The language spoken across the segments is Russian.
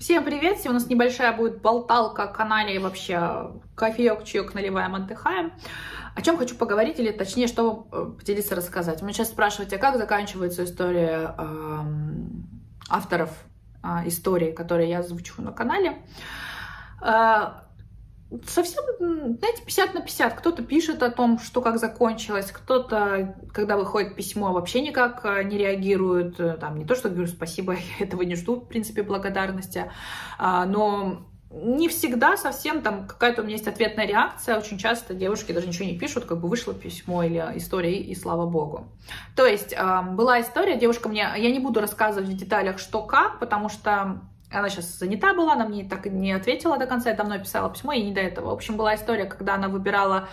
Всем привет! Сегодня у нас небольшая будет болталка о канале и вообще кофеек, чаек наливаем, отдыхаем. О чем хочу поговорить, или точнее, что вам поделиться, рассказать. Меня сейчас спрашиваете, а как заканчивается история авторов истории, которые я озвучу на канале. Совсем, знаете, 50 на 50. Кто-то пишет о том, что как закончилось, кто-то, когда выходит письмо, вообще никак не реагирует. Там не то, что говорю спасибо, я этого не жду, в принципе, благодарности. Но не всегда совсем там какая-то у меня есть ответная реакция. Очень часто девушки даже ничего не пишут, как бы вышло письмо или история, и слава богу. То есть была история, девушка мне... Я не буду рассказывать в деталях, что как, потому что... Она сейчас занята была, она мне так и не ответила до конца, я давно писала письмо, и не до этого. В общем, была история, когда она выбирала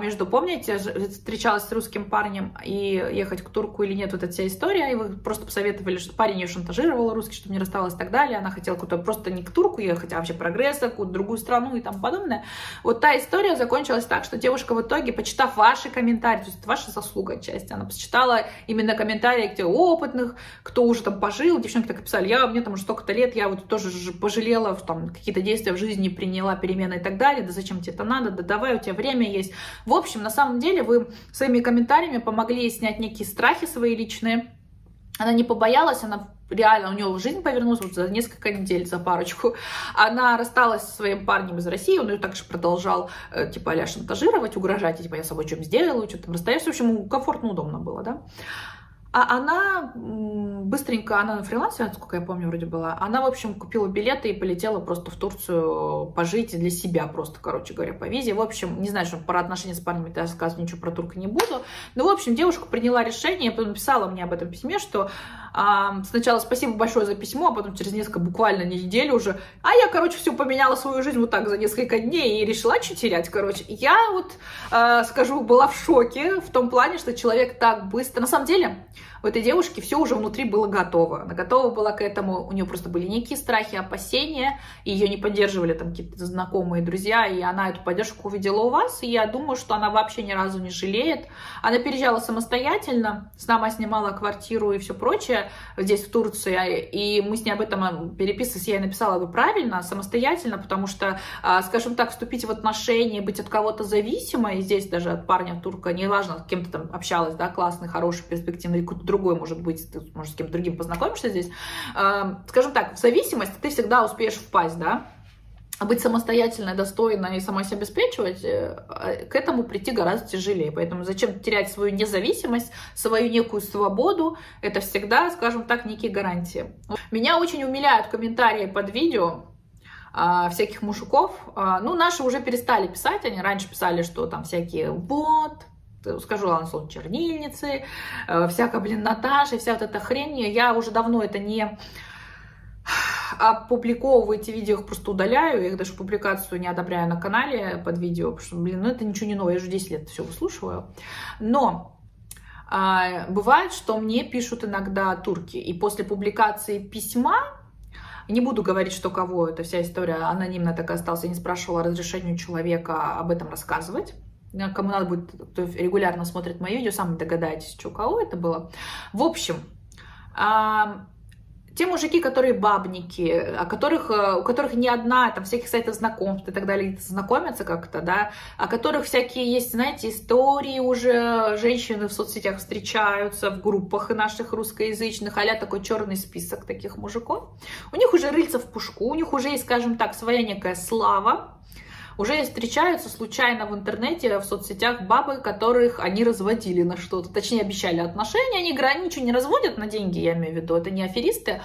между, помните, встречалась с русским парнем и ехать к турку или нет, вот эта вся история, и вы просто посоветовали, что парень ее шантажировал русский, чтобы не рассталась и так далее, она хотела куда-то просто не к турку ехать, а вообще прогресса, какую-то другую страну и тому подобное. Вот та история закончилась так, что девушка в итоге, почитав ваши комментарии, то есть ваша заслуга отчасти, она почитала именно комментарии, где опытных, кто уже там пожил, девчонки так и писали, мне там уже столько-то лет, я вот тоже пожалела, там какие-то действия в жизни приняла, перемены и так далее, да зачем тебе это надо, да давай, у тебя время есть. В общем, на самом деле вы своими комментариями помогли снять некие страхи свои личные. Она не побоялась, она реально, у нее жизнь повернулась вот за несколько недель, за парочку. Она рассталась со своим парнем из России, он ее также продолжал, типа, а-ля шантажировать, угрожать, типа, я с собой что-нибудь сделаю, что-то там расстаюсь. В общем, ему комфортно, удобно было, да. А она быстренько, она на фрилансе, насколько я помню, вроде была, она, в общем, купила билеты и полетела просто в Турцию пожить для себя просто, короче говоря, по визе. В общем, не знаю, что про отношения с парнями я рассказывать ничего про турка не буду. Но, в общем, девушка приняла решение, потом написала мне об этом письме, что сначала спасибо большое за письмо, а потом через несколько, буквально неделю уже, я, короче, все поменяла свою жизнь вот так за несколько дней и решила что терять, короче. Я вот, скажу, была в шоке в том плане, что человек так быстро, на самом деле... У этой девушки все уже внутри было готово. Она готова была к этому. У нее просто были некие страхи, опасения. И ее не поддерживали там какие-то знакомые, друзья. И она эту поддержку увидела у вас. И я думаю, что она вообще ни разу не жалеет. Она переезжала самостоятельно. Сама снимала квартиру и все прочее здесь, в Турции. И мы с ней об этом переписывались. Я ей написала бы правильно, самостоятельно. Потому что, скажем так, вступить в отношения, быть от кого-то зависимой. Здесь даже от парня, турка, неважно, с кем ты там общалась, да, классный, хороший, перспективный, или какой-то другой, может быть, ты, может, с кем-то другим познакомишься здесь, скажем так, в зависимость ты всегда успеешь впасть, да, а быть самостоятельной, достойной и сама себя обеспечивать, к этому прийти гораздо тяжелее, поэтому зачем терять свою независимость, свою некую свободу, это всегда, скажем так, некие гарантии. Меня очень умиляют комментарии под видео, всяких мужиков, наши уже перестали писать, они раньше писали, что там всякие вот, скажу вам слово, чернильницы, всякая, блин, Наташа, вся вот эта хрень. Я уже давно это не опубликовываю, эти видео их просто удаляю, я их даже публикацию не одобряю на канале под видео, потому что, блин, это ничего не новое, я уже 10 лет все выслушиваю. Но бывает, что мне пишут иногда турки, и после публикации письма, не буду говорить, что кого, эта вся история анонимно так и осталась, я не спрашивала разрешения человека об этом рассказывать. Кому надо будет, кто регулярно смотрит мои видео, сами догадаетесь, что у кого это было. В общем, те мужики, которые бабники, у которых не одна, там, всяких сайтов знакомств и так далее, знакомятся как-то, да, о которых всякие есть, знаете, истории уже, женщины в соцсетях встречаются, в группах наших русскоязычных, а-ля такой черный список таких мужиков. У них уже рыльца в пушку, у них уже есть, скажем так, своя некая слава. Уже встречаются случайно в интернете, в соцсетях бабы, которых они разводили на что-то. Точнее, обещали отношения. Они ничего не разводят на деньги, я имею в виду. Это не аферисты.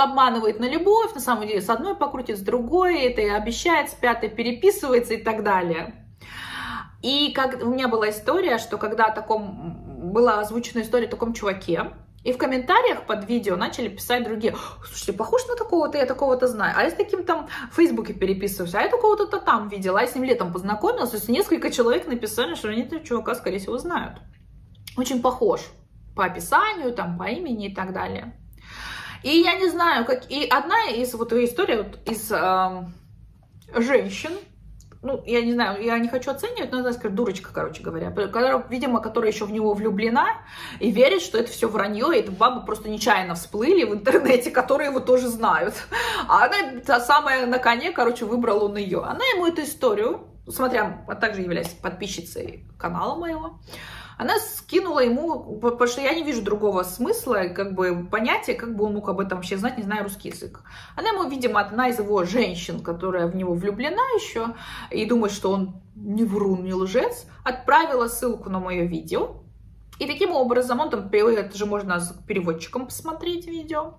Обманывает на любовь. На самом деле, с одной покрутит, с другой. Это и обещает, с пятой переписывается и так далее. И как у меня была история, что когда была озвучена история о таком чуваке, и в комментариях под видео начали писать другие: слушайте, похож на такого-то, я такого-то знаю, а я с таким там в Фейсбуке переписываюсь, а я такого-то там видела, а я с ним летом познакомилась. То есть несколько человек написали, что они этого чувака, скорее всего, знают. Очень похож по описанию, там, по имени и так далее. И я не знаю, как... И одна из, вот история вот, из женщин, ну, я не знаю, я не хочу оценивать, но, так сказать, дурочка, короче говоря, видимо, которая еще в него влюблена и верит, что это все вранье, и эта баба просто нечаянно всплыли в интернете, которые его тоже знают. А она, та самая на коне, короче, выбрала он ее. Она ему эту историю, смотря, а также являясь подписчицей канала моего, она скинула ему, потому что я не вижу другого смысла, как бы понятия, как бы он мог об этом вообще знать, не зная русский язык. Она ему, видимо, одна из его женщин, которая в него влюблена еще, и думает, что он не врун, не лжец, отправила ссылку на мое видео. И таким образом, он там, это же можно с переводчиком посмотреть видео.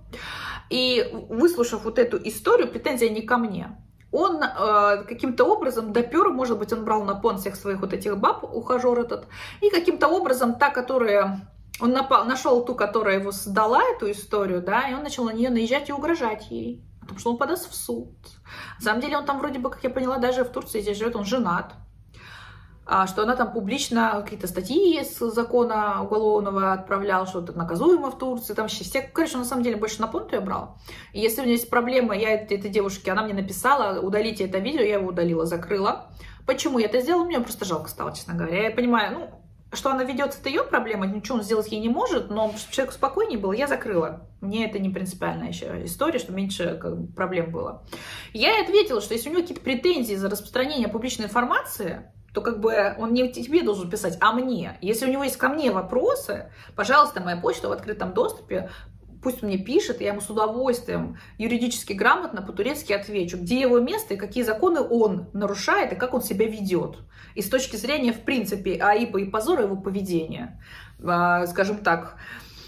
И выслушав вот эту историю, претензия не ко мне. Он каким-то образом допер, может быть, он брал на понт всех своих вот этих баб, ухажер этот, и каким-то образом та, которая, он нашел ту, которая его сдала, эту историю, да, и он начал на нее наезжать и угрожать ей, потому что он подаст в суд. На самом деле он там вроде бы, как я поняла, даже в Турции здесь живет, он женат, что она там публично какие-то статьи с закона уголовного отправляла, что-то наказуемо в Турции, там вообще все, короче, на самом деле больше на понту я брала. И если у меня есть проблемы, я этой девушке, она мне написала, удалите это видео, я его удалила, закрыла. Почему я это сделала? Мне просто жалко стало, честно говоря. Я понимаю, ну, что она ведется, это ее проблема, ничего он сделать ей не может, но чтобы человек спокойнее был, я закрыла. Мне это не принципиальная еще история, что меньше как бы проблем было. Я ей ответила, что если у него какие-то претензии за распространение публичной информации, то как бы он не тебе должен писать, а мне. Если у него есть ко мне вопросы, пожалуйста, моя почта в открытом доступе, пусть мне пишет, я ему с удовольствием юридически грамотно по-турецки отвечу, где его место и какие законы он нарушает, и как он себя ведет. И с точки зрения, в принципе, аиба и позора его поведения, скажем так,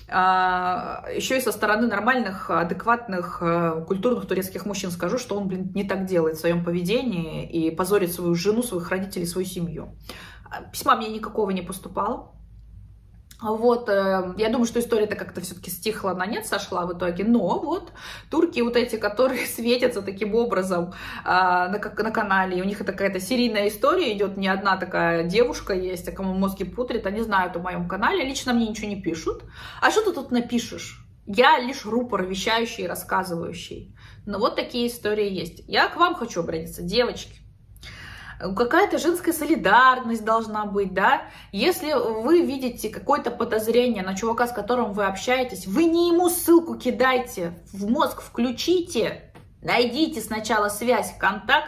еще и со стороны нормальных, адекватных, культурных турецких мужчин скажу, что он, блин, не так делает в своем поведении и позорит свою жену, своих родителей, свою семью. Письма мне никакого не поступало. Вот, я думаю, что история-то как-то все-таки стихла, на нет сошла в итоге, но вот турки вот эти, которые светятся таким образом на канале, и у них это какая-то серийная история идет, не одна такая девушка есть, а кому мозги пудрят, они знают о моем канале, лично мне ничего не пишут. А что ты тут напишешь? Я лишь рупор, вещающий и рассказывающий. Но вот такие истории есть. Я к вам хочу обратиться, девочки. Какая-то женская солидарность должна быть, да? Если вы видите какое-то подозрение на чувака, с которым вы общаетесь, вы не ему ссылку кидайте, в мозг включите, найдите сначала связь, контакт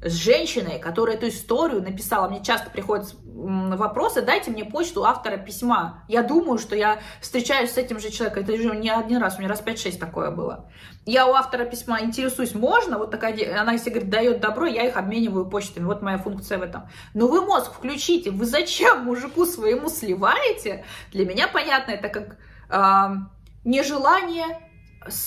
с женщиной, которая эту историю написала. Мне часто приходят вопросы, дайте мне почту автора письма. Я думаю, что я встречаюсь с этим же человеком. Это уже не один раз, у меня раз 5-6 такое было. Я у автора письма интересуюсь, можно? Вот такая, она, если говорит, дает добро, я их обмениваю почтами. Вот моя функция в этом. Но вы мозг включите. Вы зачем мужику своему сливаете? Для меня понятно, это как нежелание,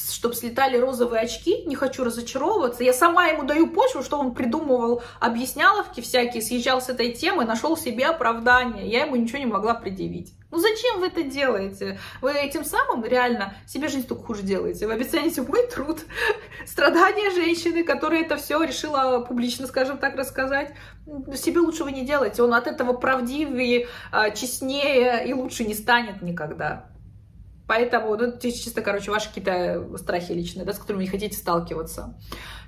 чтобы слетали розовые очки, не хочу разочаровываться. Я сама ему даю почву, что он придумывал объясняловки всякие, съезжал с этой темы, нашел себе оправдание. Я ему ничего не могла предъявить. Ну зачем вы это делаете? Вы этим самым реально себе жизнь только хуже делаете. Вы обесцените мой труд, страдания женщины, которая это все решила публично, скажем так, рассказать. Себе лучше вы не делаете. Он от этого правдивее, честнее и лучше не станет никогда. Поэтому, ну, чисто, короче, ваши какие-то страхи личные, да, с которыми не хотите сталкиваться.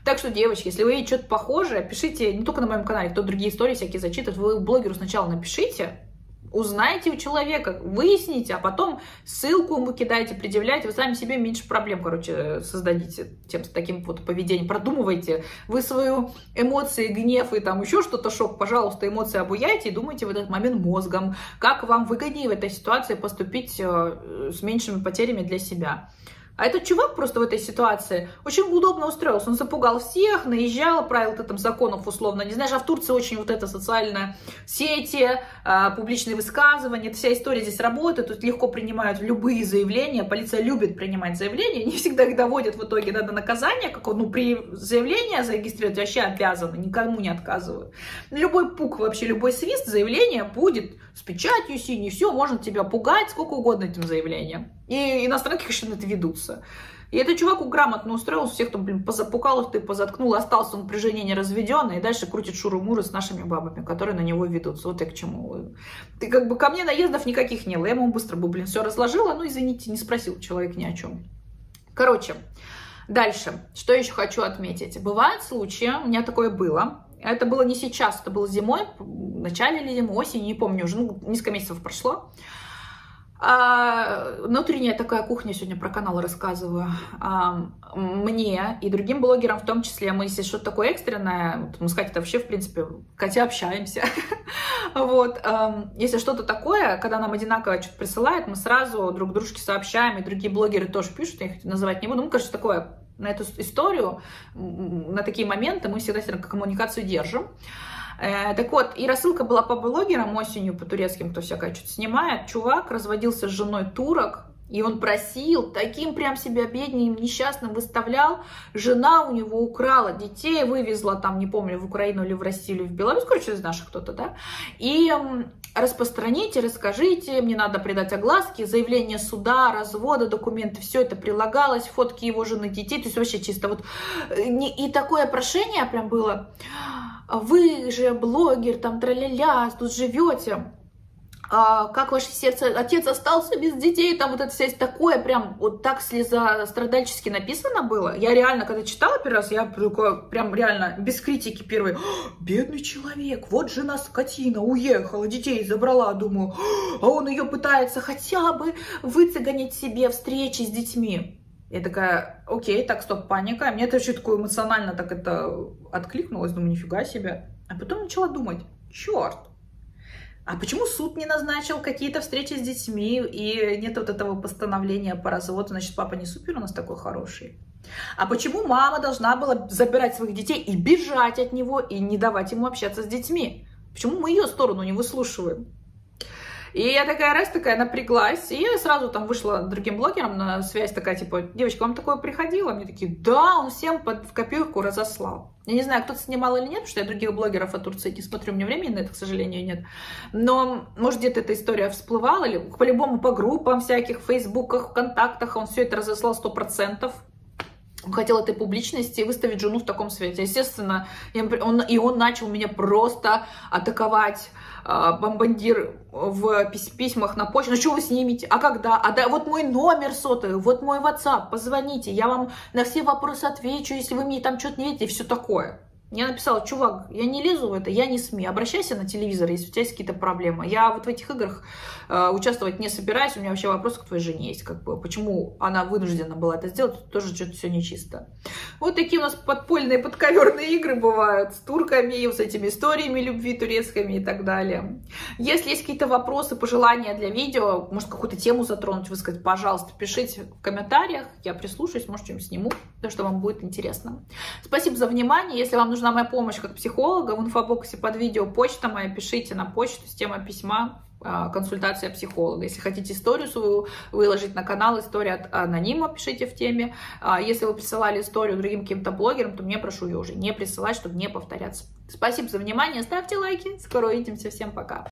Так что, девочки, если вы видите что-то похожее, пишите не только на моем канале, кто другие истории всякие зачитывает, вы блогеру сначала напишите, узнайте у человека, выясните, а потом ссылку ему кидаете, предъявляете, вы сами себе меньше проблем, короче, создадите тем, с таким вот поведением. Продумывайте вы свою эмоции, гнев и там еще что-то, шок, пожалуйста, эмоции обуяйте и думайте в этот момент мозгом, как вам выгоднее в этой ситуации поступить с меньшими потерями для себя. А этот чувак просто в этой ситуации очень удобно устроился. Он запугал всех, наезжал, правил там законов условно. Не знаешь, а в Турции очень вот это социальные сети, публичные высказывания. Эта вся история здесь работает. Тут легко принимают любые заявления. Полиция любит принимать заявления. Не всегда их доводят в итоге до наказания. Как, ну, при заявлении зарегистрировать вообще обязаны. Никому не отказывают. Любой пук, вообще любой свист, заявление будет с печатью синей. Все, можно тебя пугать сколько угодно этим заявлением. И иностранки, конечно, на это ведутся. И этот чувак грамотно устроился, всех там, блин, позапукал их, ты позаткнул, остался он при жене неразведенный, и дальше крутит шуру-муры с нашими бабами, которые на него ведутся. Вот я к чему. Ты как бы ко мне наездов никаких не было. Я ему быстро бы, блин, все разложила, ну, извините, не спросил человек ни о чем. Короче, дальше, что еще хочу отметить. Бывают случаи, у меня такое было, Это было не сейчас, это было зимой, в начале или зимой, осенью, не помню, уже несколько месяцев прошло. Внутренняя такая кухня, сегодня про канал рассказываю. Мне и другим блогерам в том числе, мы если что-то такое экстренное, мы с Катей вообще, в принципе, Катя общаемся. Вот. Если что-то такое, когда нам одинаково что-то присылают, мы сразу друг дружке сообщаем, и другие блогеры тоже пишут, я их называть не буду, ну, кажется, такое, на эту историю, на такие моменты мы всегда коммуникацию держим. Так вот, и рассылка была по блогерам осенью, по турецким, кто всякое что-то снимает. Чувак разводился с женой турок, и он просил, таким прям себя бедным, несчастным выставлял. Жена у него украла детей, вывезла там, не помню, в Украину или в Россию, или в Беларусь, короче, из наших кто-то, да. И распространите, расскажите, мне надо придать огласки, заявление суда, развода, документы, все это прилагалось, фотки его жены, детей, то есть вообще чисто вот. И такое прошение прям было... Вы же блогер, там траля-ля, тут живете, как ваше сердце, отец остался без детей, там вот это все такое, прям вот так слезострадальчески написано было. Я реально, когда читала первый раз, я прям реально без критики первый, бедный человек, вот жена скотина, уехала, детей забрала, думаю, а он ее пытается хотя бы выцеганить себе встречи с детьми. Я такая, окей, так, стоп, паника. Мне это вообще такое эмоционально так это откликнулось, думаю, нифига себе. А потом начала думать, черт, а почему суд не назначил какие-то встречи с детьми, и нет вот этого постановления по разводу, значит, папа не супер у нас такой хороший. А почему мама должна была забирать своих детей и бежать от него, и не давать ему общаться с детьми? Почему мы ее сторону не выслушиваем? И я такая раз, такая напряглась, и я сразу там вышла другим блогерам на связь, такая, типа, девочка, вам такое приходило? Мне такие, да, он всем в копирку разослал. Я не знаю, кто-то снимал или нет, потому что я других блогеров о Турции не смотрю, у меня времени на это, к сожалению, нет. Но, может, где-то эта история всплывала, или по-любому по группам всяких, в фейсбуках, вконтактах, он все это разослал 100%. Он хотел этой публичности и выставить жену в таком свете. Естественно, он начал меня просто атаковать, бомбандир в письмах на почту. Ну, что вы снимете? А когда? А да, вот мой номер сотовый, вот мой WhatsApp, позвоните, я вам на все вопросы отвечу, если вы мне там что-то не видите, и все такое. Я написала, чувак, я не лезу в это, я не СМИ, обращайся на телевизор, если у тебя есть какие-то проблемы. Я вот в этих играх участвовать не собираюсь, у меня вообще вопрос к твоей жене есть, как бы, почему она вынуждена была это сделать, тоже что-то все нечисто. Вот такие у нас подпольные, подковерные игры бывают с турками, с этими историями любви турецкими и так далее. Если есть какие-то вопросы, пожелания для видео, может, какую-то тему затронуть, высказать, пожалуйста, пишите в комментариях, я прислушаюсь, может, что-нибудь сниму, то, что вам будет интересно. Спасибо за внимание, если вам нужна моя помощь как психолога, в инфобоксе под видео почта моя, пишите на почту, тема письма, консультация психолога. Если хотите историю свою выложить на канал, история от анонима, пишите в теме. Если вы присылали историю другим каким-то блогерам, то мне прошу ее уже не присылать, чтобы не повторяться. Спасибо за внимание, ставьте лайки, скоро увидимся, всем пока.